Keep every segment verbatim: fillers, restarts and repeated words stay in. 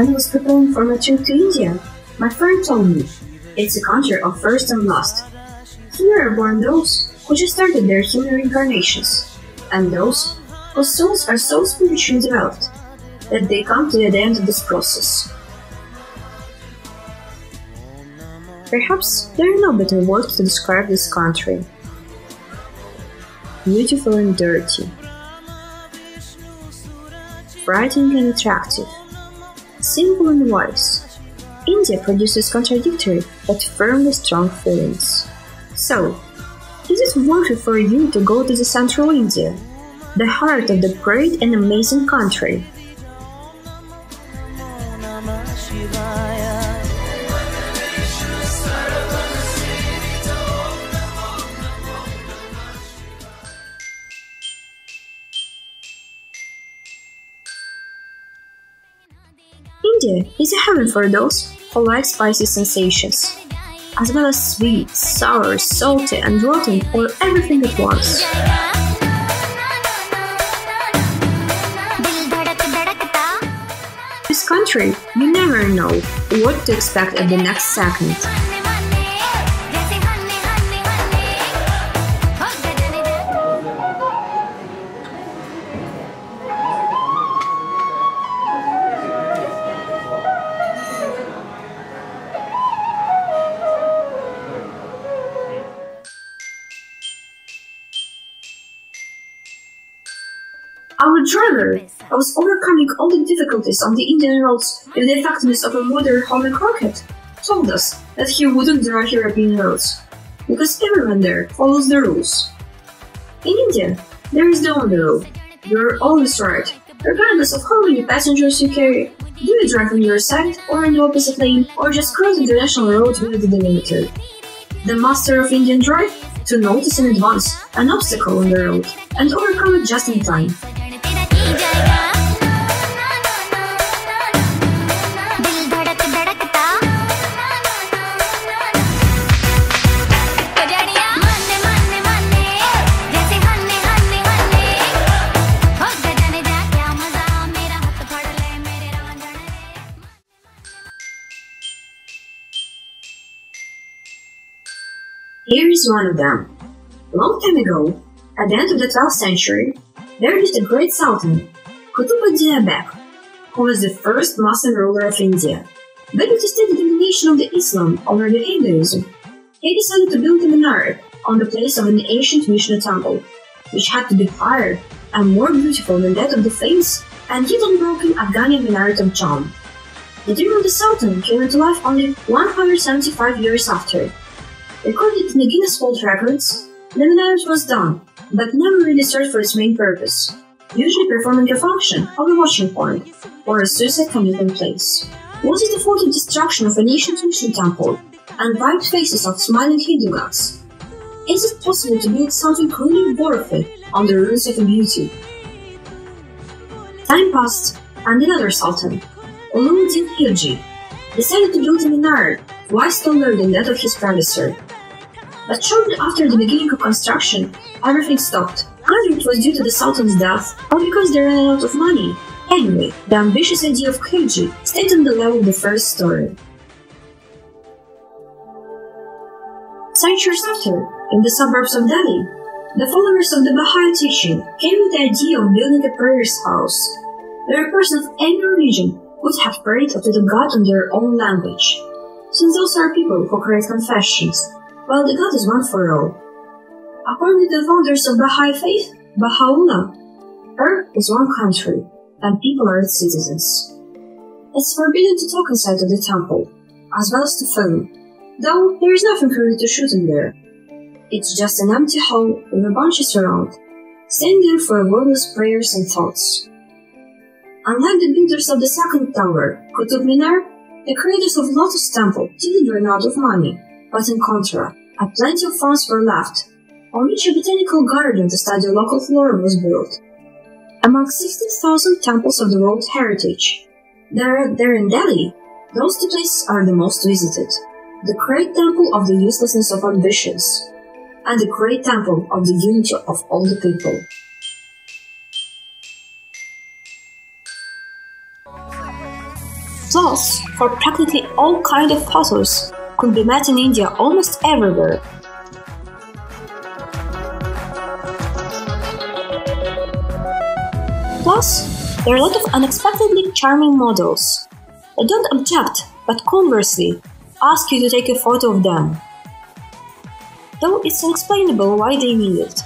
When I was preparing for my trip to India, my friend told me, it's a country of first and last. Here are born those who just started their human reincarnations, and those whose souls are so spiritually developed that they come to the end of this process. Perhaps there are no better words to describe this country. Beautiful and dirty. Frightening and attractive. Simple and wise. India produces contradictory but firmly strong feelings. So, is it worth it for you to go to the Central India, the heart of the great and amazing country? India is a heaven for those who like spicy sensations, as well as sweet, sour, salty and rotten, or everything at once. In this country, you never know what to expect at the next second. Our driver was overcoming all the difficulties on the Indian roads with the effectiveness of a modern homing rocket, told us that he wouldn't drive European roads, because everyone there follows the rules. In India, there is the only rule, you're always right, regardless of how many passengers you carry, do you drive on your side or on the opposite lane, or just cross the national road with the delimiter. The master of Indian drive to notice in advance an obstacle on the road and overcome it just in time. Here is one of them. A long time ago, at the end of the twelfth century, there lived a great sultan, Qutubuddin Aibek, who was the first Muslim ruler of India. But to state the domination of the Islam over the Hinduism, he decided to build a minaret on the place of an ancient Vishnu temple, which had to be higher and more beautiful than that of the famous and yet unbroken Afghani minaret of Chand. The dream of the sultan came into life only one hundred seventy-five years after. Recorded in the Guinness World Records, the minaret was done, but never really served for its main purpose, usually performing a function of a watching point or a suicide committing place. Was it the faulty destruction of an ancient Vishnu temple and wiped faces of smiling Hindu gods? Is it possible to build something really worthy on the ruins of a beauty? Time passed, and another sultan, Alauddin Khilji, decided to build a minaret twice taller than that of his predecessor. But shortly after the beginning of construction, everything stopped. Whether it was due to the sultan's death or because they ran out of money, anyway, the ambitious idea of Khilji stayed on the level of the first story. Centuries after, in the suburbs of Delhi, the followers of the Bahá'í teaching came with the idea of building a prayer's house, where a person of any religion would have prayed to the god in their own language, since those are people who create confessions, while the God is one for all. According to the founders of Baha'i faith, Baha'u'llah, Earth is one country, and people are its citizens. It's forbidden to talk inside of the temple, as well as to film, though there is nothing really to shoot in there. It's just an empty hole with a bunches around, staying there for wordless prayers and thoughts. Unlike the builders of the second tower, Qutub Minar, the creators of Lotus Temple didn't run out of money, but in contra, a plenty of funds were left, on which a botanical garden to study local flora was built. Among sixteen thousand temples of the World Heritage, there, there in Delhi, those two places are the most visited, the Great Temple of the Uselessness of Ambitions, and the Great Temple of the Unity of All the People. Thus, for practically all kinds of puzzles could be met in India almost everywhere. Plus, there are a lot of unexpectedly charming models. They don't object, but conversely, ask you to take a photo of them. Though it's unexplainable why they need it.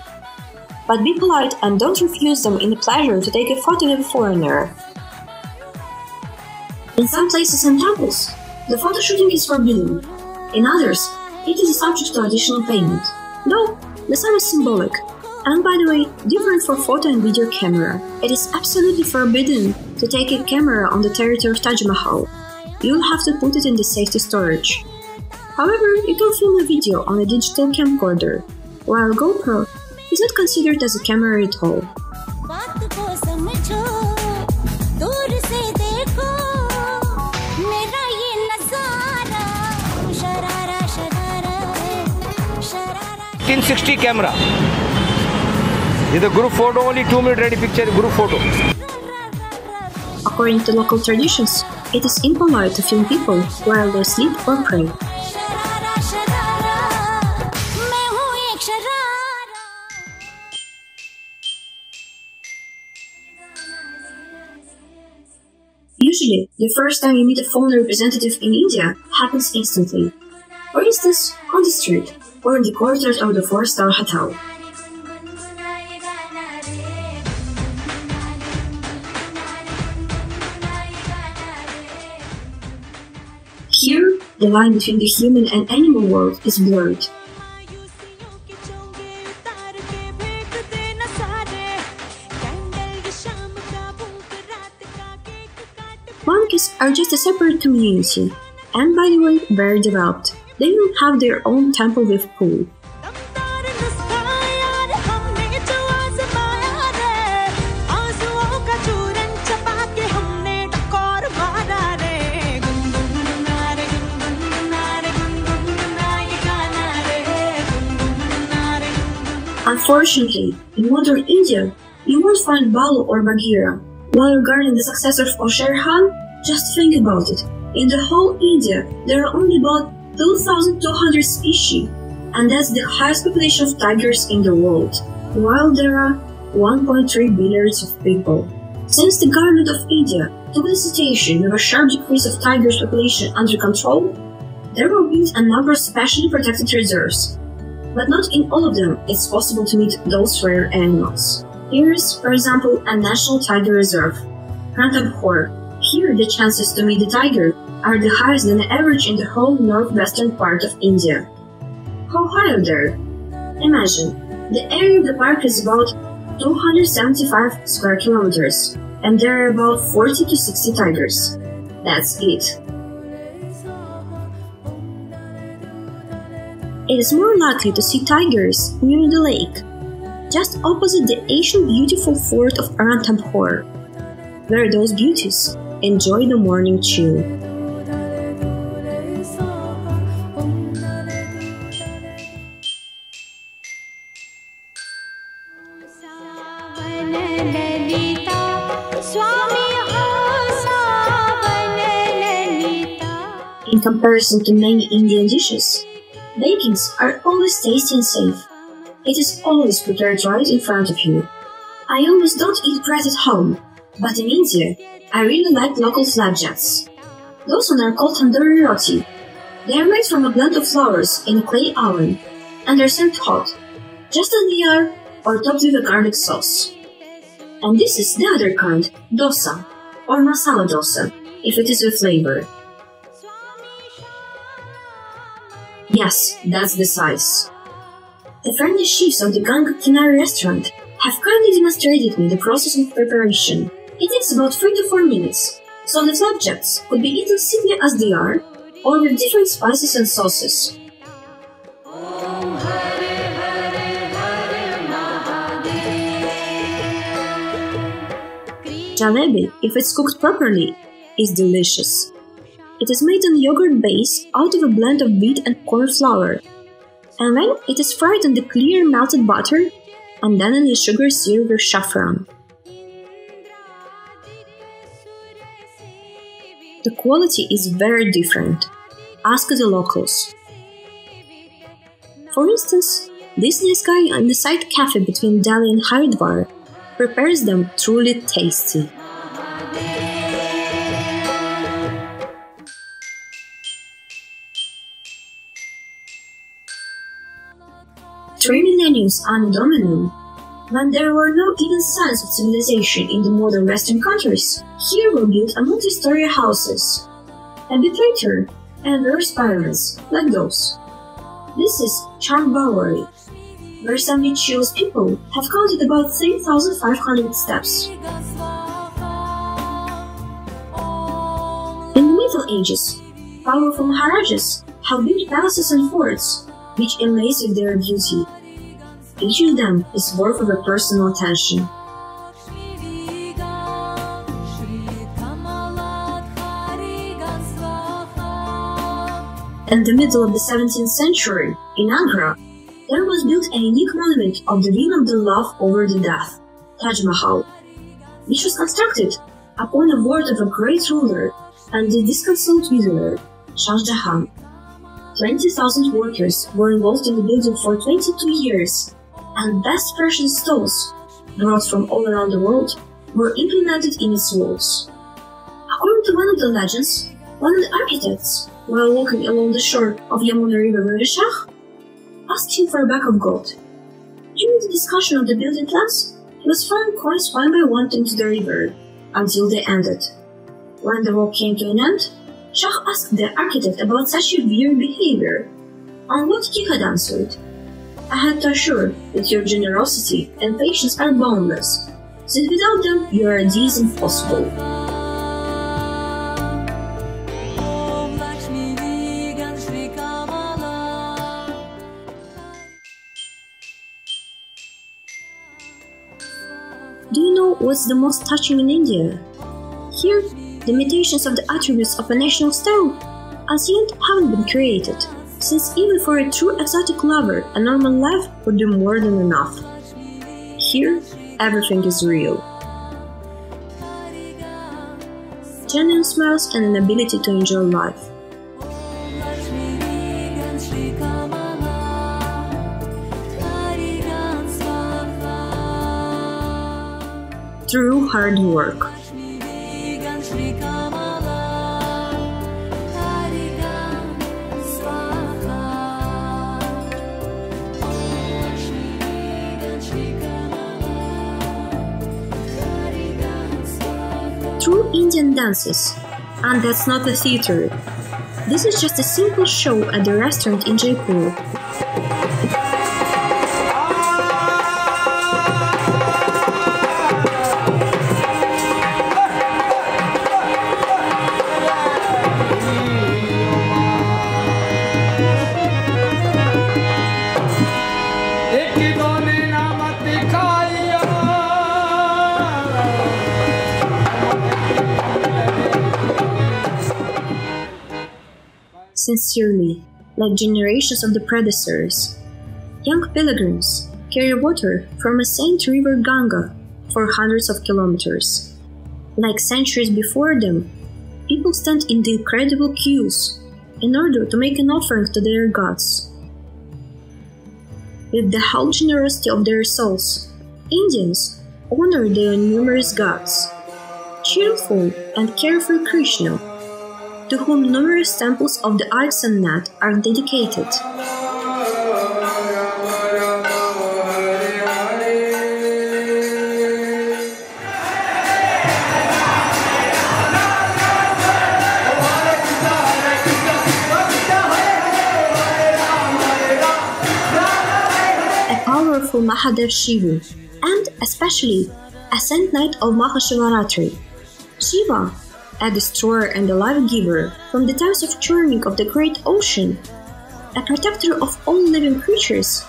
But be polite and don't refuse them in the pleasure to take a photo of a foreigner. In some places and temples, the photo shooting is forbidden. In others, it is subject to additional payment. Though, the sum is symbolic, and by the way, different for photo and video camera. It is absolutely forbidden to take a camera on the territory of Taj Mahal. You'll have to put it in the safety storage. However, you can film a video on a digital camcorder, while GoPro is not considered as a camera at all. fifteen sixty camera. This is a group photo, only two minute ready picture, group photo. According to local traditions, it is impolite to film people while they sleep or pray. Usually, the first time you meet a foreign representative in India happens instantly. For instance, on the street, or in the courtyard of the four-star hotel. Here, the line between the human and animal world is blurred. Monkeys are just a separate community, and by the way, very developed. They will have their own temple with pool. Unfortunately, in modern India, you won't find Balu or Bagheera. While regarding the successor of Sher Khan, just think about it. In the whole India, there are only about two thousand two hundred species, and that's the highest population of tigers in the world, while there are one point three billiards of people. Since the government of India took the situation with a sharp decrease of tigers population under control, there were built a number of specially protected reserves, but not in all of them it's possible to meet those rare animals. Here is, for example, a national tiger reserve, Ranthambore. Here the chances to meet the tiger are the highest than the average in the whole northwestern part of India. How high are there? Imagine, the area of the park is about two hundred seventy-five square kilometers, and there are about forty to sixty tigers. That's it. It is more likely to see tigers near the lake, just opposite the ancient beautiful fort of Ranthambore, where those beauties enjoy the morning chill. In comparison to many Indian dishes, bakings are always tasty and safe. It is always prepared right in front of you. I always don't eat bread at home, but in India, I really like local flapjacks. Those ones are called tandoori roti. They are made from a blend of flours in a clay oven, and are served hot, just as they are, or topped with a garlic sauce. And this is the other kind, dosa, or masala dosa, if it is with flavor. Yes, that's the size. The friendly chefs of the Ganga Kinari restaurant have kindly demonstrated me the process of preparation. It takes about three to four minutes, so the flapjacks could be eaten simply as they are, or with different spices and sauces. Jalebi, if it's cooked properly, is delicious. It is made on yogurt base out of a blend of wheat and corn flour, and then it is fried in the clear melted butter and then in the sugar syrup with saffron. the quality is very different. Ask the locals. For instance, this nice guy on the side cafe between Delhi and Haridwar prepares them truly tasty. Three millenniums anno domini, when there were no even signs of civilization in the modern Western countries, here were built a multi-story houses. A bit later, endless pyramids like those. This is Chand Baori, where some meticulous people have counted about three thousand five hundred steps. In the Middle Ages, powerful Maharajas have built palaces and forts, which amaze with their beauty. Each of them is worth of a personal attention. In the middle of the seventeenth century, in Agra, there was built a unique monument of the will of the love over the death, Taj Mahal, which was constructed upon a word of a great ruler and the disconsolate widower, Shah Jahan. twenty thousand workers were involved in the building for twenty-two years, and best Persian stones, brought from all around the world, were implemented in its walls. According to one of the legends, one of the architects, while walking along the shore of Yamuna River with Shah, asked him for a bag of gold. During the discussion of the building plans, he was throwing coins one by one into the river, until they ended. When the walk came to an end, Shah asked the architect about such a weird behavior, on what he had answered. I had to assure that your generosity and patience are boundless, that without them your idea is impossible. Do you know what's the most touching in India? Here, the limitations of the attributes of a national style as yet haven't been created, since even for a true exotic lover a normal life would be more than enough. Here, everything is real. Genuine smiles and an ability to enjoy life. True hard work. True Indian dances, and that's not a theater. This is just a simple show at the restaurant in Jaipur. Sincerely, like generations of the predecessors, young pilgrims carry water from a saint river Ganga for hundreds of kilometers. Like centuries before them, people stand in the incredible queues in order to make an offering to their gods. With the whole generosity of their souls, Indians honor their numerous gods. Cheerful and careful Krishna, to whom numerous temples of the Ives and Nat are dedicated. A powerful Mahadev Shiva, and especially a Saint Knight of Mahashivaratri, Shiva, a destroyer and a life-giver from the times of churning of the great ocean, a protector of all living creatures,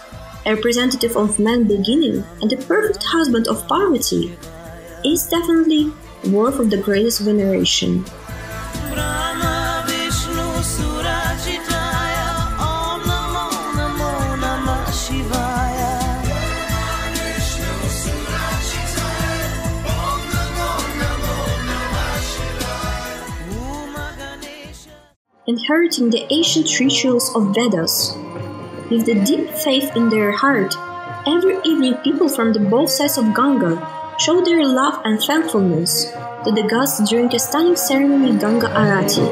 a representative of man's beginning and a perfect husband of Parvati, is definitely worth of the greatest veneration. inheriting the ancient rituals of Vedas. With the deep faith in their heart, every evening people from the both sides of Ganga show their love and thankfulness to the gods during a stunning ceremony, Ganga Aarti.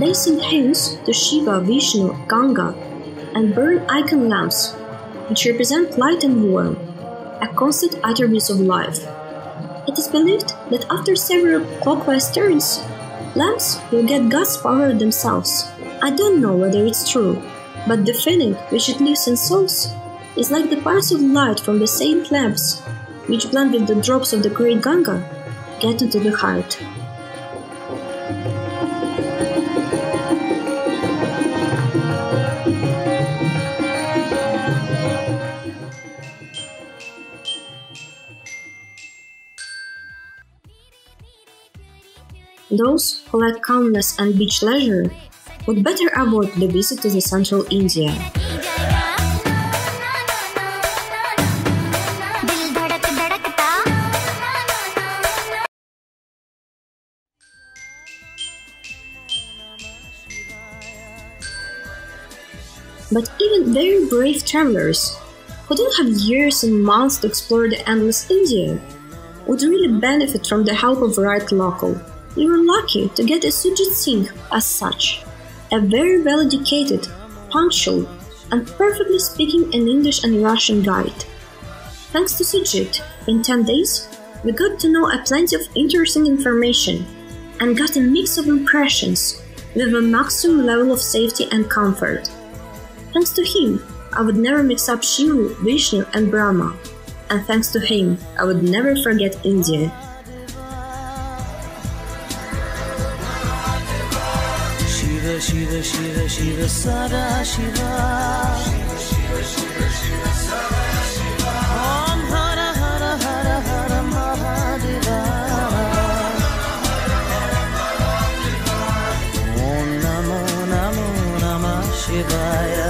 They sing hymns to Shiva, Vishnu, Ganga, and burn icon lamps, which represent light and warmth, a constant attribute of life. It is believed that after several clockwise turns, lamps will get God's power themselves. I don't know whether it's true, but the feeling which it leaves in souls is like the parts of light from the saint lamps, which blend with the drops of the great Ganga, get into the heart. Those who like calmness and beach leisure would better avoid the visit to the Central India. But even very brave travelers, who don't have years and months to explore the endless India, would really benefit from the help of right local. You were lucky to get a Sujit Singh as such, a very well-educated, punctual, and perfectly speaking an English and Russian guide. Thanks to Sujit, in ten days, we got to know a plenty of interesting information and got a mix of impressions with a maximum level of safety and comfort. Thanks to him, I would never mix up Shiva, Vishnu and Brahma, and thanks to him, I would never forget India. Shiva, Shiva, Shiva, Sada Shiva. Shiva, Shiva, Shiva, Shiva, Sada Shiva. Om Hara, Hara, Hara, Hara, Mahadeva. Om Namo, Namo, Namah Shivaya.